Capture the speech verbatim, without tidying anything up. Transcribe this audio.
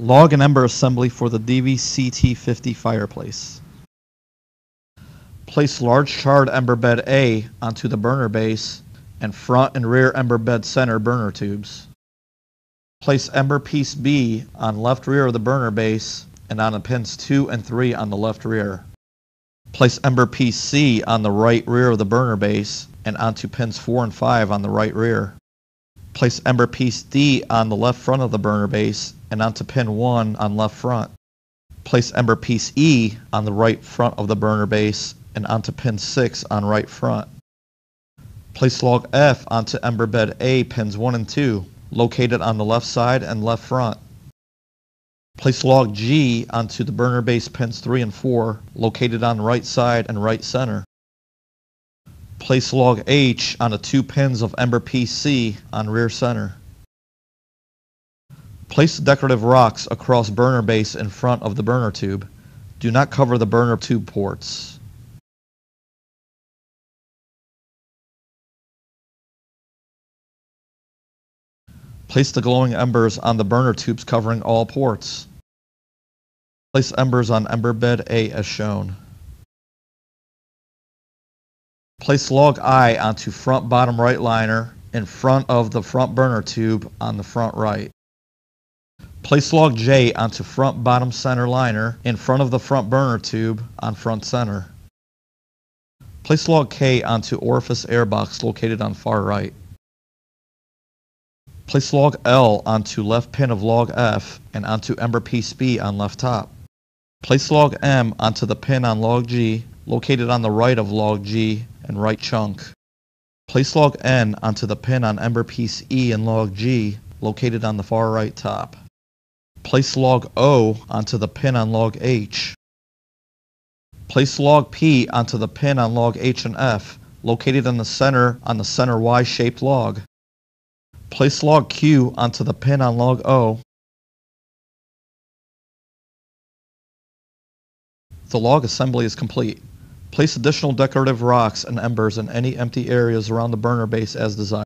Log and ember assembly for the D V C T fifty fireplace. Place large charred ember bed A onto the burner base and front and rear ember bed center burner tubes. Place ember piece B on left rear of the burner base and on the pins two and three on the left rear. Place ember piece C on the right rear of the burner base and onto pins four and five on the right rear. Place ember piece D on the left front of the burner base and onto pin one on left front. Place ember piece E on the right front of the burner base and onto pin six on right front. Place log F onto ember bed A pins one and two, located on the left side and left front. Place log G onto the burner base pins three and four, located on right side and right center. Place log H on the two pins of ember piece C on rear center. Place the decorative rocks across burner base in front of the burner tube. Do not cover the burner tube ports. Place the glowing embers on the burner tubes covering all ports. Place embers on ember bed A as shown. Place log I onto front bottom right liner in front of the front burner tube on the front right. Place log J onto front bottom center liner in front of the front burner tube on front center. Place log K onto orifice airbox located on far right. Place log L onto left pin of log F and onto ember piece B on left top. Place log M onto the pin on log G, located on the right of log G and right chunk. Place log N onto the pin on ember piece E and log G, located on the far right top. Place log O onto the pin on log H. Place log P onto the pin on log H and F, located in the center on the center Y-shaped log. Place log Q onto the pin on log O. The log assembly is complete. Place additional decorative rocks and embers in any empty areas around the burner base as desired.